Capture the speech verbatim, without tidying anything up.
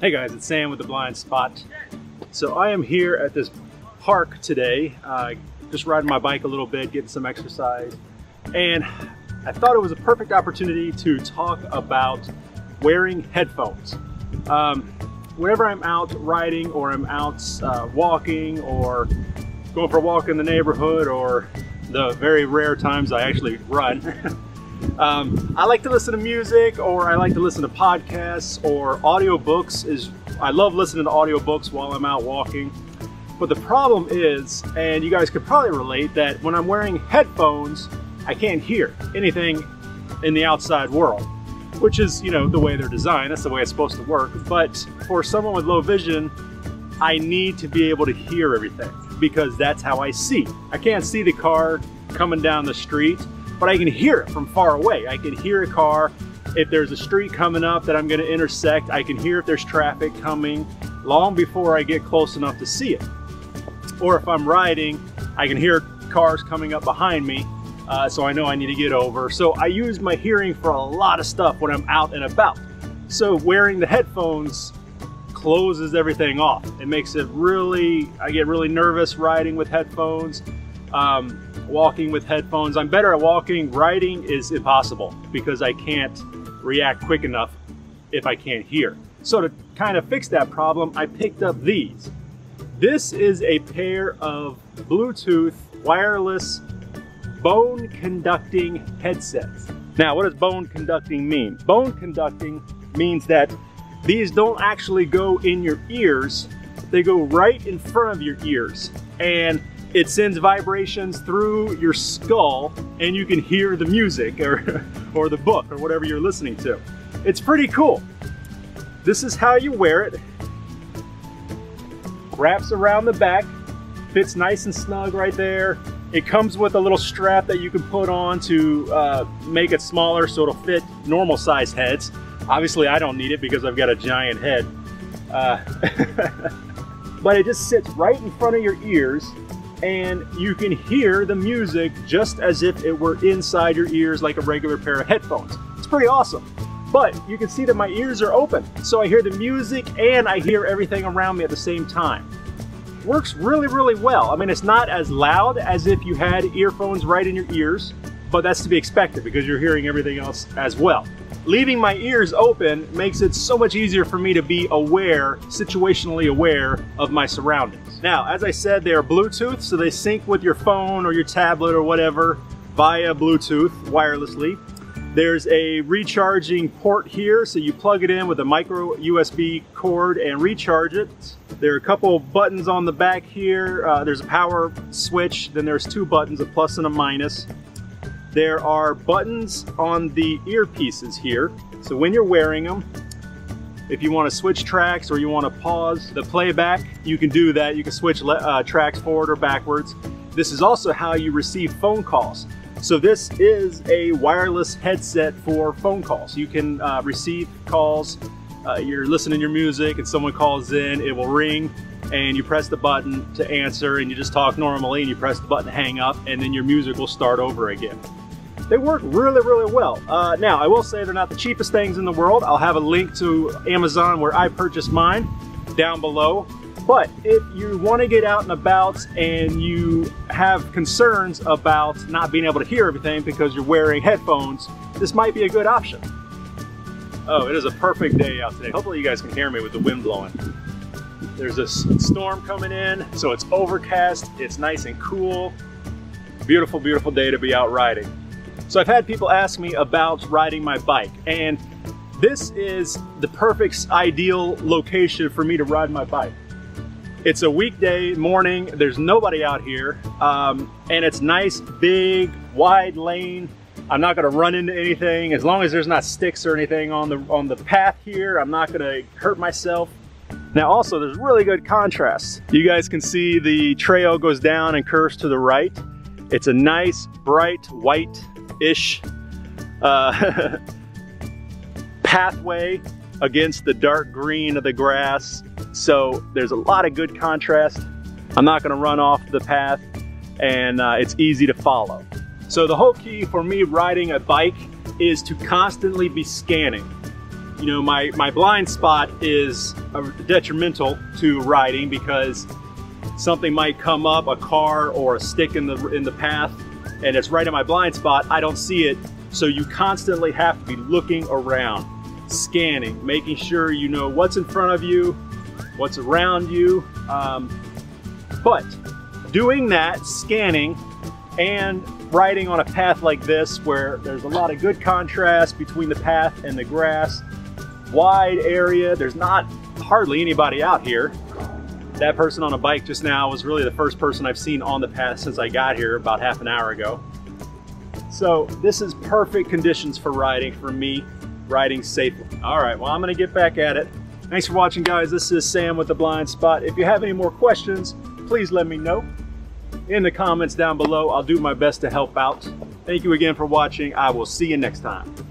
Hey guys, it's Sam with The Blind Spot. So I am here at this park today, uh, just riding my bike a little bit, getting some exercise, and I thought it was a perfect opportunity to talk about wearing headphones. Um, whenever I'm out riding or I'm out uh, walking or going for a walk in the neighborhood, or the very rare times I actually run, Um, I like to listen to music, or I like to listen to podcasts or audiobooks. Is I love listening to audiobooks while I'm out walking. But the problem is, and you guys could probably relate, that when I'm wearing headphones, I can't hear anything in the outside world, which is, you know, the way they're designed. That's the way it's supposed to work. But for someone with low vision, I need to be able to hear everything, because that's how I see. I can't see the car coming down the street, but I can hear it from far away. I can hear a car. If there's a street coming up that I'm gonna intersect, I can hear if there's traffic coming long before I get close enough to see it. Or if I'm riding, I can hear cars coming up behind me, uh, so I know I need to get over. So I use my hearing for a lot of stuff when I'm out and about. So wearing the headphones closes everything off. It makes it really, I get really nervous riding with headphones. Um, walking with headphones. I'm better at walking. Riding is impossible because I can't react quick enough if I can't hear. So to kind of fix that problem, I picked up these. This is a pair of Bluetooth wireless bone conducting headsets. Now, what does bone conducting mean? Bone conducting means that these don't actually go in your ears. They go right in front of your ears, and it sends vibrations through your skull, and you can hear the music or, or the book or whatever you're listening to. It's pretty cool. This is how you wear it. Wraps around the back, fits nice and snug right there. It comes with a little strap that you can put on to uh, make it smaller so it'll fit normal sized heads. Obviously I don't need it because I've got a giant head. Uh, but it just sits right in front of your ears, and you can hear the music just as if it were inside your ears like a regular pair of headphones. It's pretty awesome. But you can see that my ears are open, so I hear the music and I hear everything around me at the same time. Works really, really well. I mean, it's not as loud as if you had earphones right in your ears, but that's to be expected because you're hearing everything else as well. Leaving my ears open makes it so much easier for me to be aware, situationally aware, of my surroundings. Now, as I said, they are Bluetooth, so they sync with your phone or your tablet or whatever via Bluetooth wirelessly. There's a recharging port here, so you plug it in with a micro U S B cord and recharge it. There are a couple buttons on the back here. Uh, there's a power switch, then there's two buttons, a plus and a minus. There are buttons on the earpieces here, so when you're wearing them, if you want to switch tracks or you want to pause the playback, you can do that. You can switch uh, tracks forward or backwards. This is also how you receive phone calls. So this is a wireless headset for phone calls. You can uh, receive calls. Uh, you're listening to your music and someone calls in, it will ring, and you press the button to answer, and you just talk normally, and you press the button to hang up, and then your music will start over again. They work really, really well. Uh, now, I will say they're not the cheapest things in the world. I'll have a link to Amazon where I purchased mine down below. But if you want to get out and about and you have concerns about not being able to hear everything because you're wearing headphones, this might be a good option. Oh, it is a perfect day out today. Hopefully you guys can hear me with the wind blowing. There's this storm coming in, so it's overcast, it's nice and cool. Beautiful, beautiful day to be out riding. So I've had people ask me about riding my bike, and this is the perfect ideal location for me to ride my bike. It's a weekday morning, there's nobody out here, um, and it's nice, big, wide lane. I'm not gonna run into anything. As long as there's not sticks or anything on the, on the path here, I'm not gonna hurt myself. Now also, there's really good contrast. You guys can see the trail goes down and curves to the right. It's a nice, bright, white-ish uh, pathway against the dark green of the grass. So there's a lot of good contrast. I'm not gonna run off the path, and uh, it's easy to follow. So the whole key for me riding a bike is to constantly be scanning. you know, my, my blind spot is detrimental to riding because something might come up, a car or a stick in the, in the path, and it's right in my blind spot, I don't see it. So you constantly have to be looking around, scanning, making sure you know what's in front of you, what's around you. Um, but doing that, scanning, and riding on a path like this where there's a lot of good contrast between the path and the grass, wide area, there's not hardly anybody out here. That person on a bike just now was really the first person I've seen on the path since I got here about half an hour ago. So this is perfect conditions for riding, for me, riding safely. All right, well, I'm gonna get back at it. Thanks for watching, guys. This is Sam with The Blind Spot. If you have any more questions, please let me know in the comments down below. I'll do my best to help out. Thank you again for watching. I will see you next time.